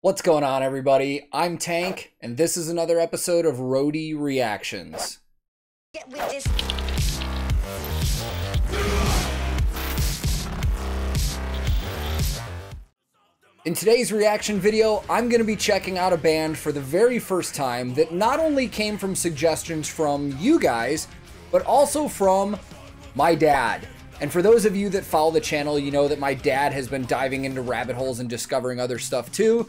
What's going on, everybody? I'm Tank, and this is another episode of Roadie Reactions. Get with this. In today's reaction video, I'm going to be checking out a band for the very first time that not only came from suggestions from you guys, but also from my dad. And for those of you that follow the channel, you know that my dad has been diving into rabbit holes and discovering other stuff too.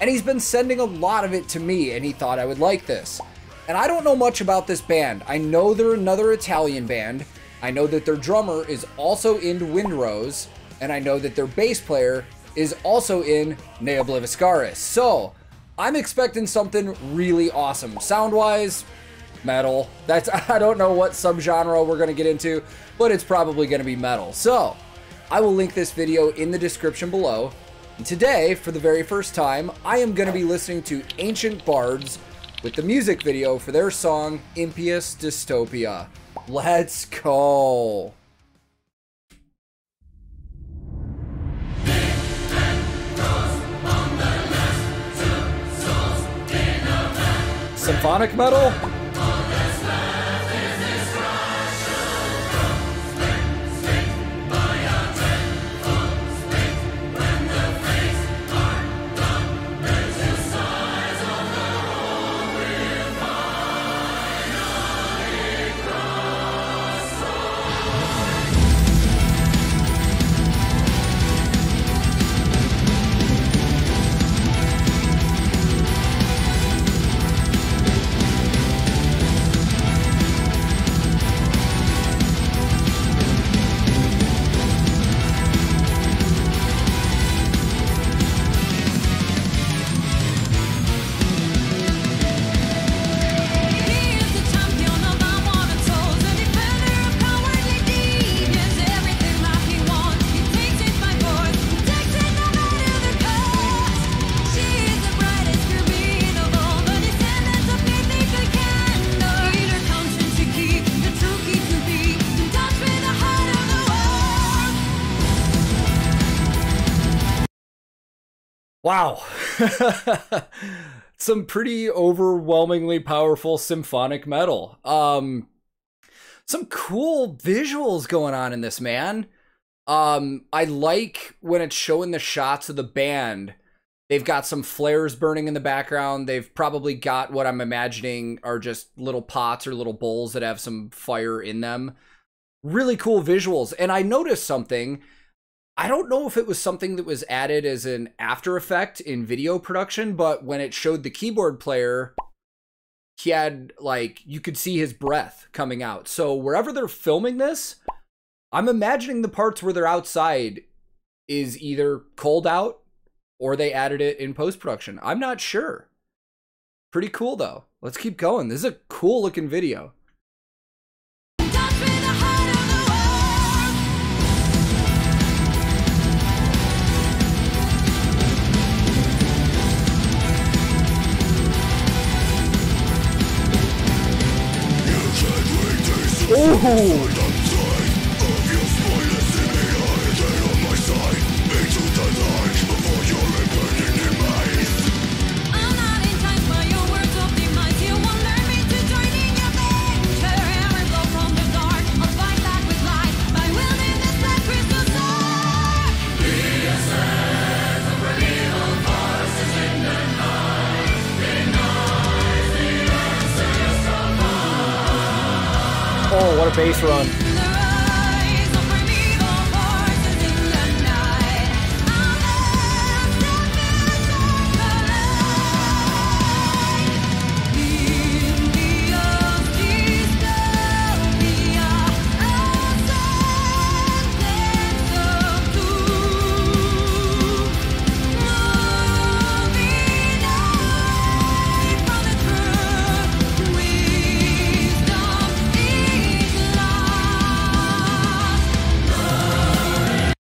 And he's been sending a lot of it to me, and he thought I would like this. And I don't know much about this band. I know they're another Italian band. I know that their drummer is also in Windrose, and I know that their bass player is also in Ne Obliviscaris. So I'm expecting something really awesome. Sound-wise, metal. That's, I don't know what subgenre we're going to get into, but it's probably going to be metal. So I will link this video in the description below. And today, for the very first time, I am going to be listening to Ancient Bards with the music video for their song Impious Dystopia. Let's go. Symphonic metal? Wow. Some pretty overwhelmingly powerful symphonic metal. Some cool visuals going on in this, man. I like when it's showing the shots of the band. They've got some flares burning in the background. They've probably got what I'm imagining are just little pots or little bowls that have some fire in them. Really cool visuals. And I noticed something. I don't know if it was something that was added as an after effect in video production, but when it showed the keyboard player, he had, like, you could see his breath coming out. So wherever they're filming this, I'm imagining the parts where they're outside is either cold out or they added it in post-production. I'm not sure. Pretty cool, though. Let's keep going. This is a cool looking video. Oh, what a bass run.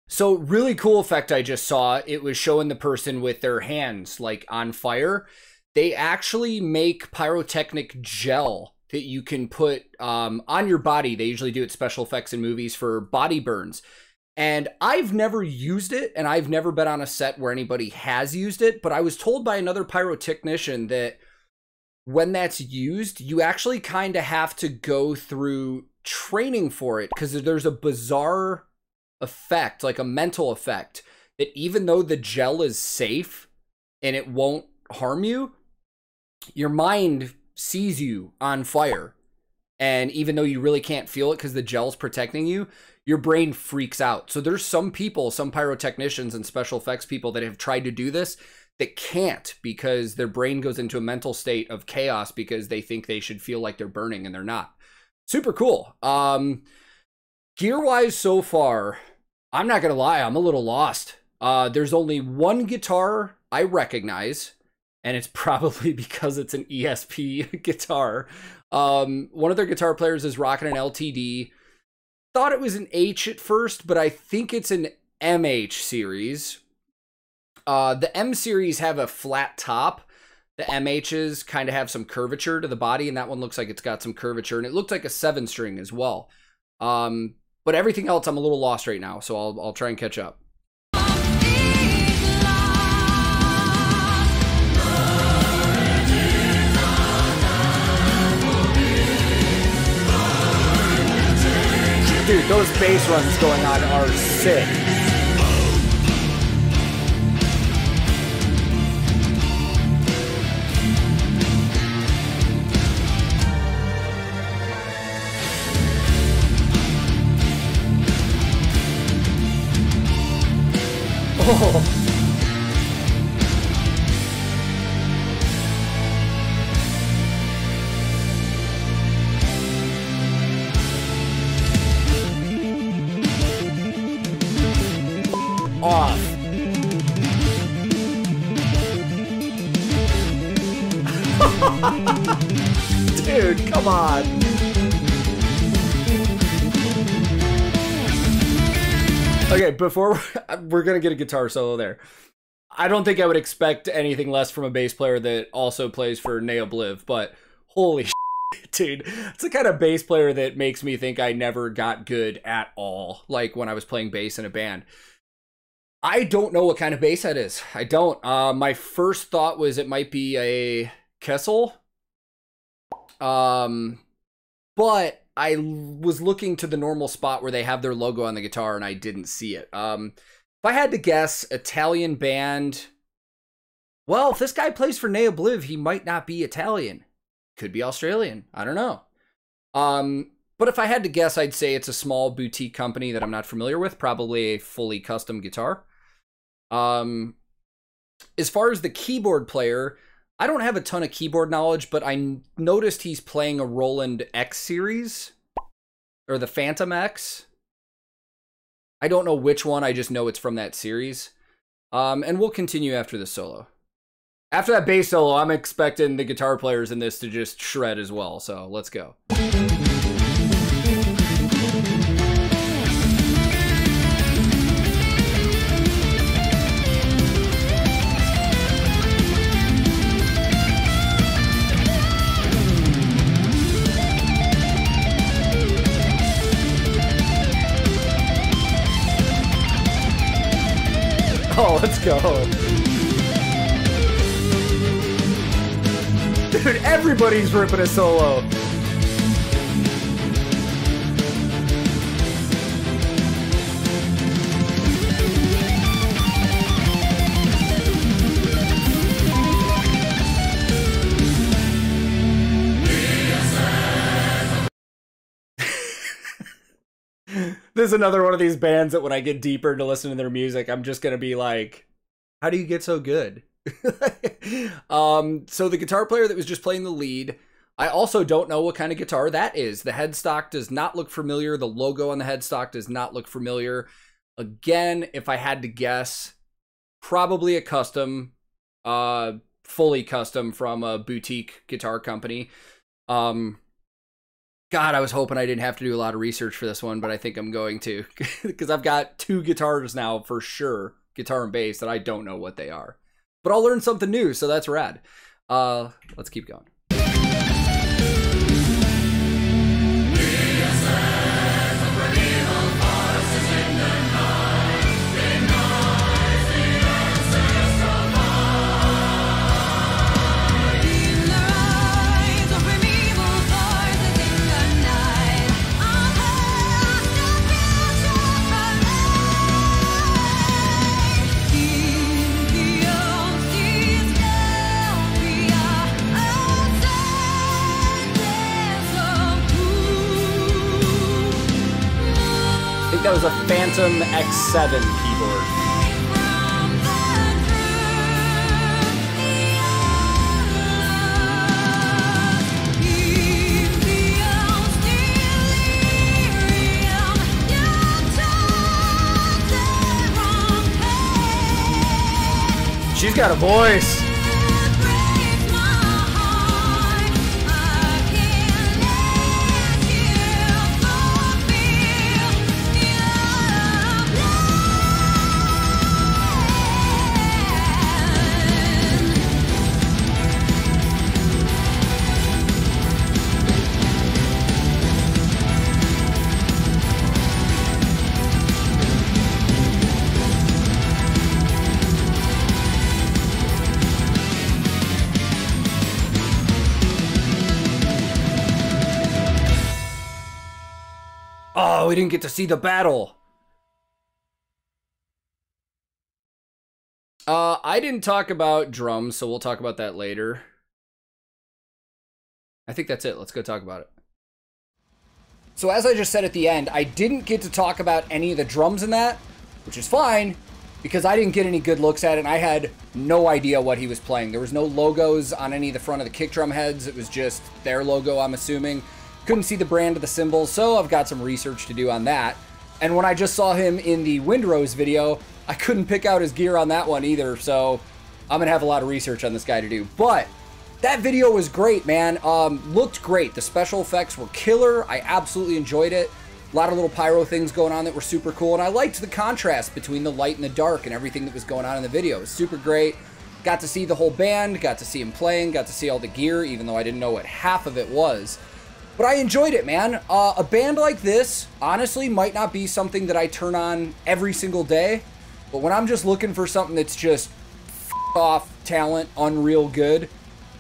So really cool effect I just saw, it was showing the person with their hands like on fire. They actually make pyrotechnic gel that you can put on your body. They usually do it special effects in movies for body burns. And I've never used it, and I've never been on a set where anybody has used it, but I was told by another pyrotechnician that when that's used, you actually kind of have to go through training for it, because there's a bizarre effect, like a mental effect, that even though the gel is safe and it won't harm you, your mind sees you on fire. And even though you really can't feel it because the gel's protecting you, your brain freaks out. So there's some people, some pyrotechnicians and special effects people that have tried to do this that can't, because their brain goes into a mental state of chaos because they think they should feel like they're burning and they're not. Super cool. Gear-wise so far, I'm not going to lie, I'm a little lost. There's only one guitar I recognize, and it's probably because it's an ESP guitar. One of their guitar players is rocking an LTD. Thought it was an H at first, but I think it's an MH series. The M series have a flat top. The MHs kind of have some curvature to the body, and that one looks like it's got some curvature, and it looked like a 7-string as well. But everything else, I'm a little lost right now, so I'll try and catch up. Dude, those bass runs going on are sick. Oh. Off. Dude, come on. Okay, before we're gonna get a guitar solo there. I don't think I would expect anything less from a bass player that also plays for Ne Obliv, but holy shit, dude. It's the kind of bass player that makes me think I never got good at all, like when I was playing bass in a band. I don't know what kind of bass that is. I don't. My first thought was it might be a Kessel. But I was looking to the normal spot where they have their logo on the guitar, and I didn't see it. If I had to guess, Italian band. Well, if this guy plays for Ne Obliv, he might not be Italian. Could be Australian. I don't know. But if I had to guess, I'd say it's a small boutique company that I'm not familiar with, probably a fully custom guitar. As far as the keyboard player, I don't have a ton of keyboard knowledge, but I noticed he's playing a Roland X series, or the Phantom X. I don't know which one, I just know it's from that series. And we'll continue after the solo. After that bass solo, I'm expecting the guitar players in this to just shred as well, so let's go. Oh, let's go. Dude, everybody's ripping a solo. This is another one of these bands that when I get deeper to listen to their music, I'm just going to be like, how do you get so good? So the guitar player that was just playing the lead, I also don't know what kind of guitar that is. The headstock does not look familiar. The logo on the headstock does not look familiar. Again, if I had to guess, probably a custom, fully custom from a boutique guitar company. God, I was hoping I didn't have to do a lot of research for this one, but I think I'm going to, because I've got two guitars now for sure, guitar and bass, that I don't know what they are. But I'll learn something new, so that's rad. Let's keep going. was a Phantom X7 keyboard. She's got a voice. We didn't get to see the battle. I didn't talk about drums, so we'll talk about that later. I think that's it. Let's go talk about it. So as I just said at the end, I didn't get to talk about any of the drums in that, which is fine because I didn't get any good looks at it and I had no idea what he was playing. There was no logos on any of the front of the kick drum heads. It was just their logo, I'm assuming. Couldn't see the brand of the cymbals, so I've got some research to do on that. And when I just saw him in the Windrose video, I couldn't pick out his gear on that one either, so I'm gonna have a lot of research on this guy to do. But that video was great, man. Looked great. The special effects were killer. I absolutely enjoyed it. A lot of little pyro things going on that were super cool, and I liked the contrast between the light and the dark and everything that was going on in the video. It was super great. Got to see the whole band, got to see him playing, got to see all the gear, even though I didn't know what half of it was. But I enjoyed it, man. A band like this, honestly, might not be something that I turn on every single day. But when I'm just looking for something that's just off talent, unreal good,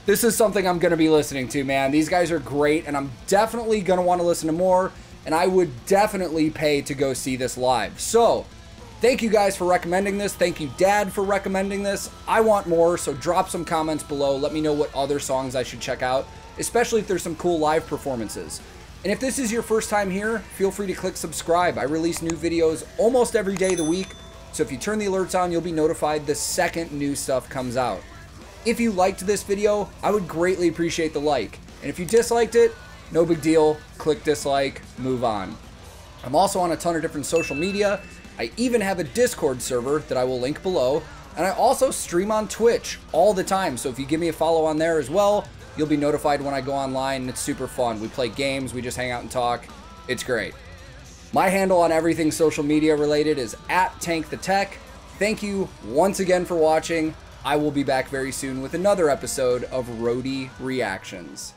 this is something I'm going to be listening to, man. These guys are great, and I'm definitely going to want to listen to more. And I would definitely pay to go see this live. So, thank you guys for recommending this. Thank you, Dad, for recommending this. I want more, so drop some comments below. Let me know what other songs I should check out, especially if there's some cool live performances. And if this is your first time here, feel free to click subscribe. I release new videos almost every day of the week, so if you turn the alerts on, you'll be notified the second new stuff comes out. If you liked this video, I would greatly appreciate the like. And if you disliked it, no big deal. Click dislike, move on. I'm also on a ton of different social media. I even have a Discord server that I will link below. And I also stream on Twitch all the time, so if you give me a follow on there as well, you'll be notified when I go online, and it's super fun. We play games, we just hang out and talk. It's great. My handle on everything social media related is @TankTheTech. Thank you once again for watching. I will be back very soon with another episode of Roadie Reactions.